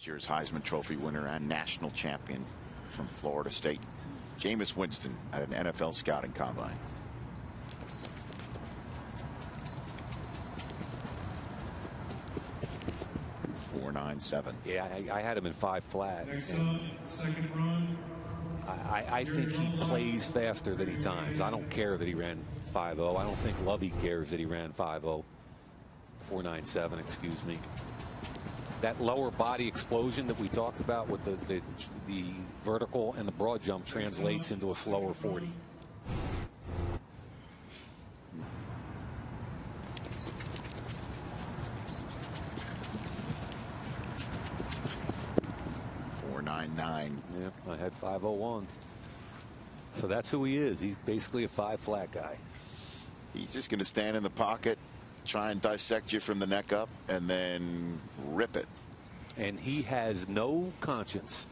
Next year's Heisman Trophy winner and national champion from Florida State, Jameis Winston, at an NFL scouting combine. .497. Yeah, I had him in five flat. Second run. I think he plays faster than he times. I don't care that he ran 5.0. I don't think Lovey cares that he ran 5.0. 4.97, excuse me. That lower body explosion that we talked about with the vertical and the broad jump translates into a slower 40. Yep, I had 5.01. So that's who he is. He's basically a five flat guy. He's just going to stand in the pocket, try and dissect you from the neck up, and then rip it. And he has no conscience.